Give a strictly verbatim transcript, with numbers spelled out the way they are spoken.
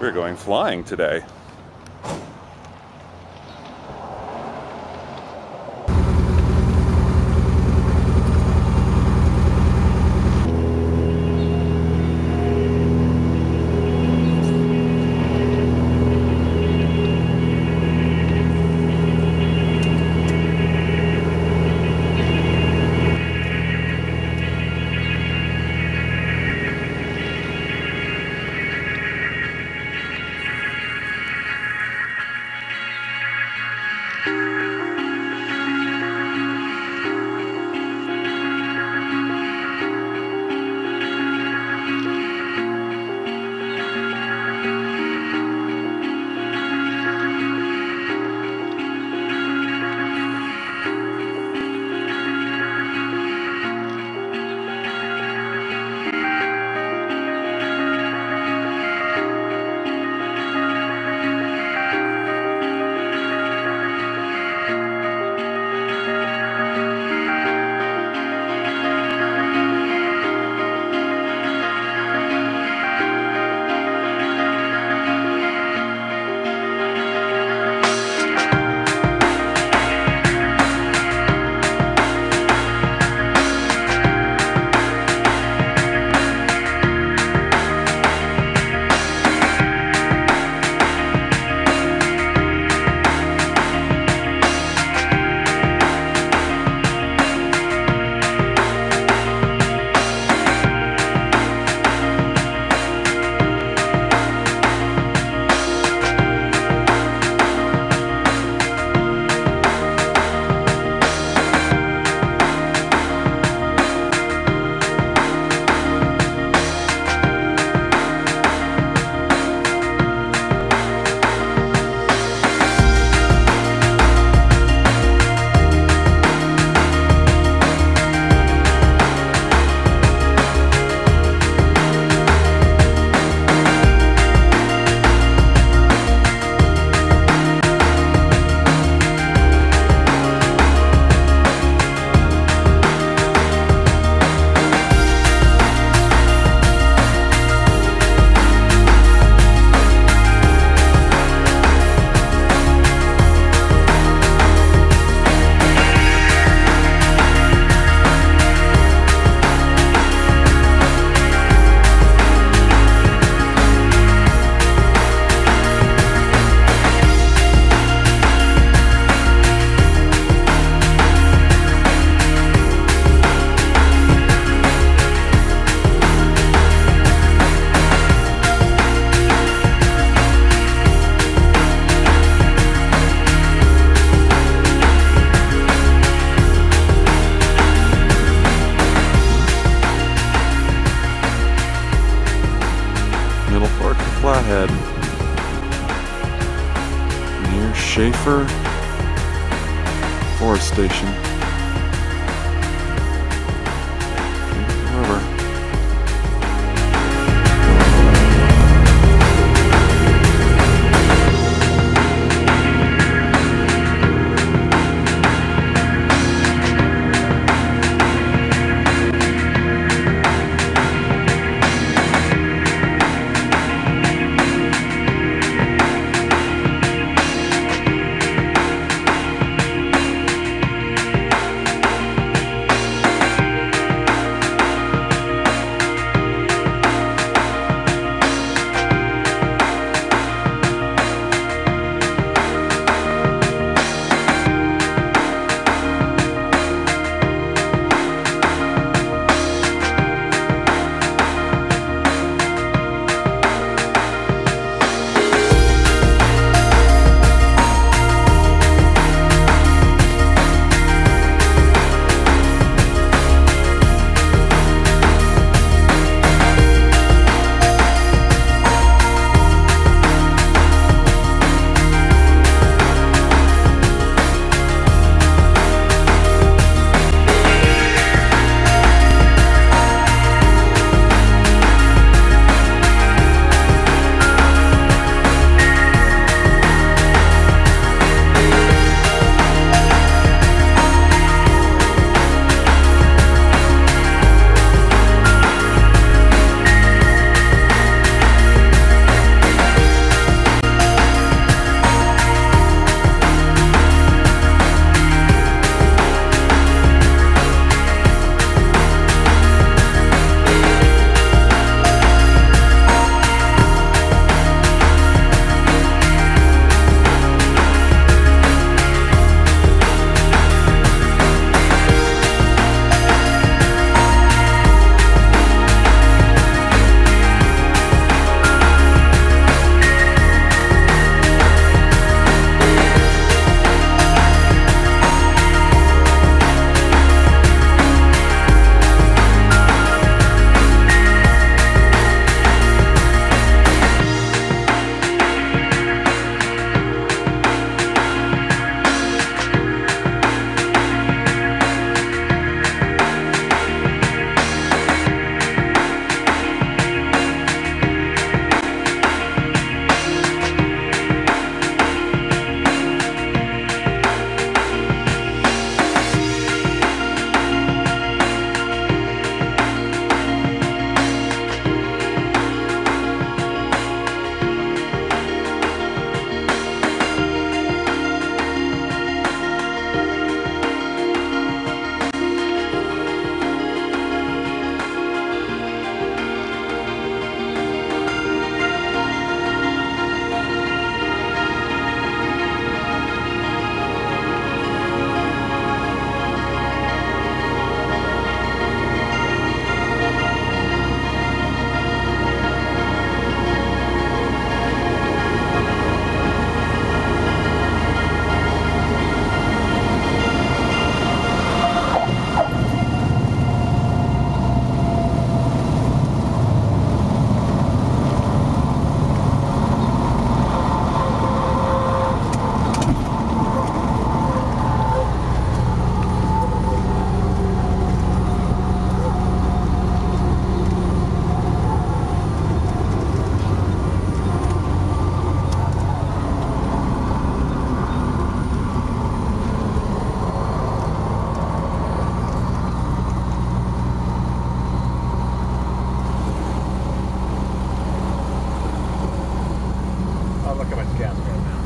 We're going flying today. Flathead, near Schaefer Forest Station. River. look how much gas we have now.